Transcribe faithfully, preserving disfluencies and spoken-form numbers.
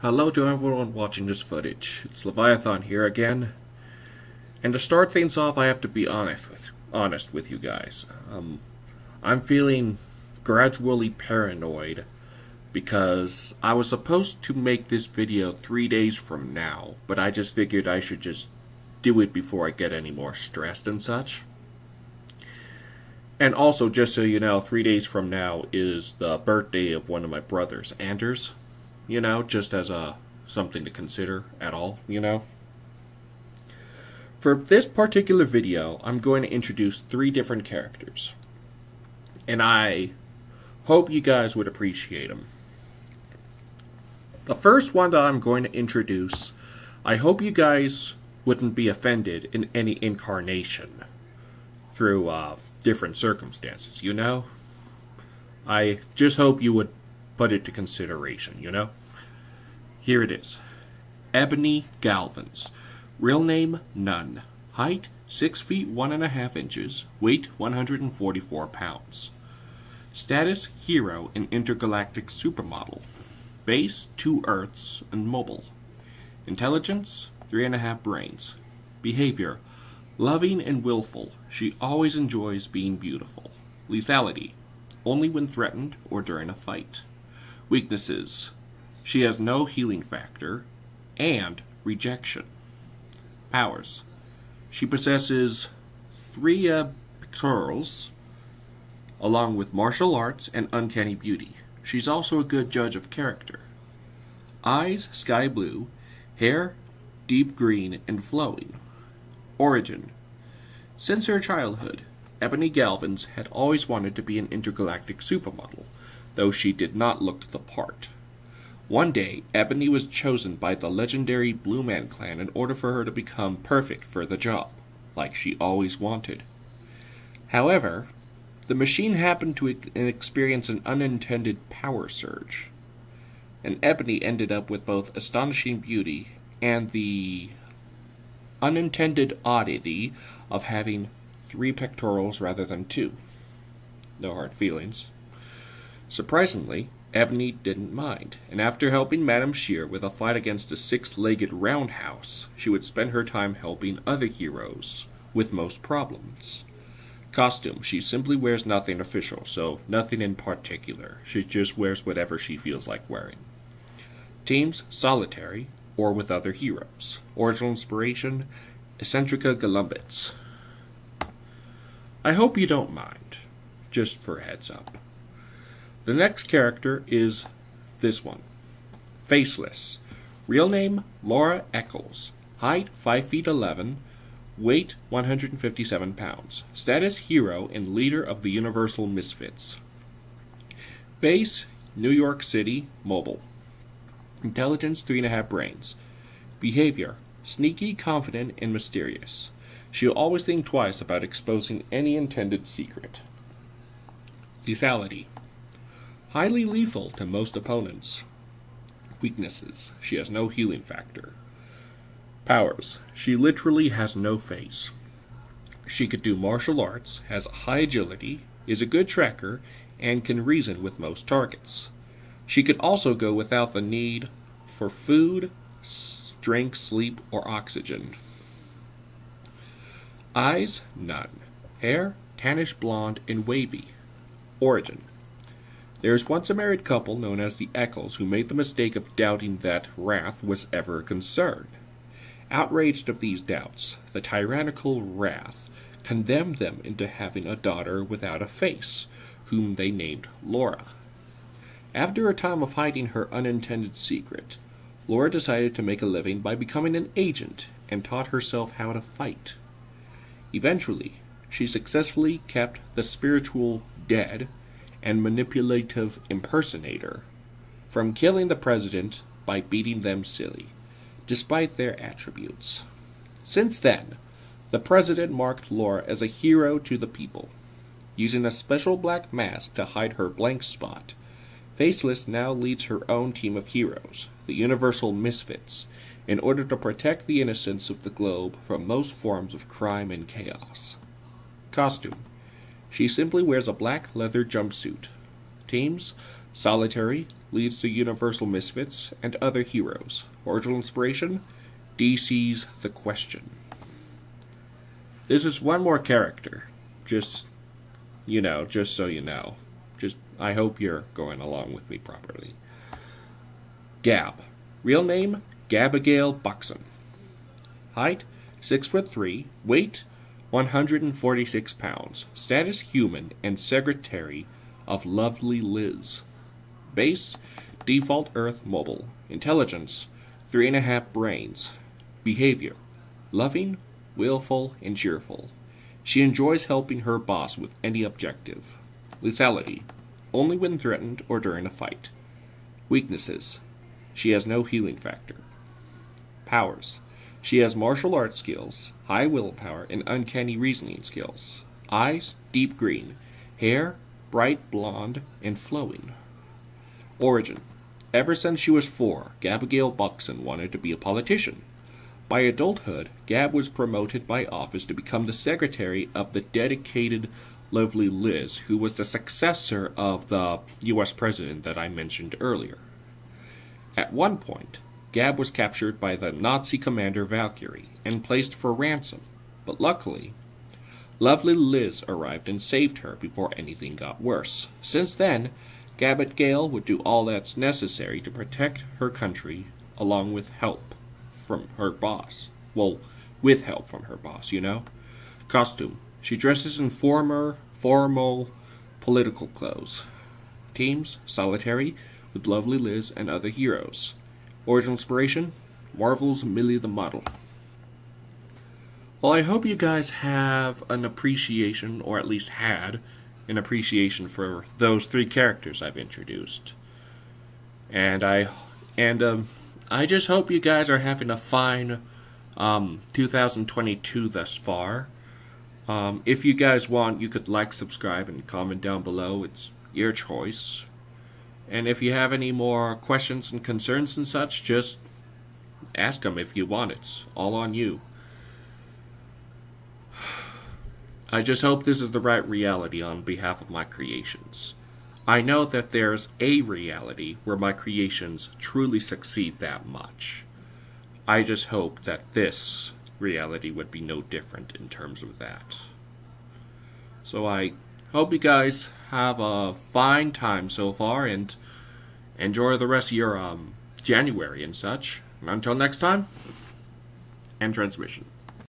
Hello to everyone watching this footage. It's Leviathan here again. And to start things off, I have to be honest with honest with you guys. Um, I'm feeling gradually paranoid because I was supposed to make this video three days from now, but I just figured I should just do it before I get any more stressed and such. And also, just so you know, three days from now is the birthday of one of my brothers, Anders. You know, just as a something to consider at all, you know. For this particular video, I'm going to introduce three different characters. And I hope you guys would appreciate them. The first one that I'm going to introduce, I hope you guys wouldn't be offended in any incarnation through uh, different circumstances, you know. I just hope you would put it to consideration, you know? Here it is. Ebony Galvins. Real name, none. Height, six feet one and a half inches. Weight, one hundred forty-four pounds. Status, hero and intergalactic supermodel. Base, two Earths and mobile. Intelligence, three and a half brains. Behavior, loving and willful. She always enjoys being beautiful. Lethality, only when threatened or during a fight. Weaknesses. She has no healing factor and rejection. Powers. She possesses three uh, pearls along with martial arts and uncanny beauty. She's also a good judge of character. Eyes sky blue, hair deep green and flowing. Origin. Since her childhood, Ebony Galvins had always wanted to be an intergalactic supermodel, though she did not look the part. One day, Ebony was chosen by the legendary Blue Man Clan in order for her to become perfect for the job, like she always wanted. However, the machine happened to experience an unintended power surge, and Ebony ended up with both astonishing beauty and the unintended oddity of having three pectorals rather than two. No hard feelings. Surprisingly, Ebony didn't mind, and after helping Madame Scheer with a fight against a six-legged roundhouse, she would spend her time helping other heroes with most problems. Costume, she simply wears nothing official, so nothing in particular. She just wears whatever she feels like wearing. Teams, solitary, or with other heroes. Original inspiration, Eccentrica Galumbitz. I hope you don't mind, just for a heads up. The next character is this one. Faceless. Real name, Laura Eccles. Height, five feet eleven. Weight, one hundred fifty-seven pounds. Status, hero and leader of the Universal Misfits. Base, New York City, mobile. Intelligence, three and a half brains. Behavior, sneaky, confident, and mysterious. She'll always think twice about exposing any intended secret. Lethality. Highly lethal to most opponents. Weaknesses. She has no healing factor. Powers. She literally has no face. She could do martial arts, has high agility, is a good tracker, and can reason with most targets. She could also go without the need for food, drink, sleep, or oxygen. Eyes. None. Hair. Tannish blonde and wavy. Origin. There was once a married couple known as the Eccles who made the mistake of doubting that wrath was ever a concern. Outraged of these doubts, the tyrannical wrath condemned them into having a daughter without a face, whom they named Laura. After a time of hiding her unintended secret, Laura decided to make a living by becoming an agent and taught herself how to fight. Eventually, she successfully kept the spiritual dead and manipulative impersonator from killing the president by beating them silly, despite their attributes. Since then, the president marked Laura as a hero to the people. Using a special black mask to hide her blank spot, Faceless now leads her own team of heroes, the Universal Misfits, in order to protect the innocents of the globe from most forms of crime and chaos. Costume. She simply wears a black leather jumpsuit. Teams, Solitary leads to Universal Misfits and Other Heroes. Original inspiration, D C's The Question. This is one more character. Just, you know, just so you know. Just, I hope you're going along with me properly. Gab. Real name, Gabbigail Buxon. Height, six foot three. Weight, one hundred forty-six pounds. Status, human and secretary of Lovely Liz. Base, default Earth mobile. Intelligence, three and a half brains. Behavior, loving, willful, and cheerful. She enjoys helping her boss with any objective. Lethality, only when threatened or during a fight. Weaknesses, she has no healing factor. Powers, she has martial arts skills, high willpower, and uncanny reasoning skills. Eyes, deep green. Hair, bright blonde and flowing. Origin. Ever since she was four, Gabbigail Buxon wanted to be a politician. By adulthood, Gab was promoted by office to become the secretary of the dedicated Lovely Liz, who was the successor of the U S president that I mentioned earlier. At one point, Gab was captured by the Nazi commander Valkyrie and placed for ransom, but luckily, Lovely Liz arrived and saved her before anything got worse. Since then, Gabbigail would do all that's necessary to protect her country, along with help from her boss. Well, with help from her boss, you know? Costume. She dresses in former, formal political clothes. Teams, solitary, with Lovely Liz and Other Heroes. Original inspiration, Marvel's Millie the Model. Well, I hope you guys have an appreciation, or at least had an appreciation for those three characters I've introduced. And I and um, I just hope you guys are having a fine um, two thousand twenty-two thus far. Um, if you guys want, you could like, subscribe, and comment down below. It's your choice. And if you have any more questions and concerns and such, just ask them if you want. It's all on you. I just hope this is the right reality on behalf of my creations. I know that there's a reality where my creations truly succeed that much. I just hope that this reality would be no different in terms of that. So I hope you guys have a fine time so far and enjoy the rest of your um, January and such. And until next time, end transmission.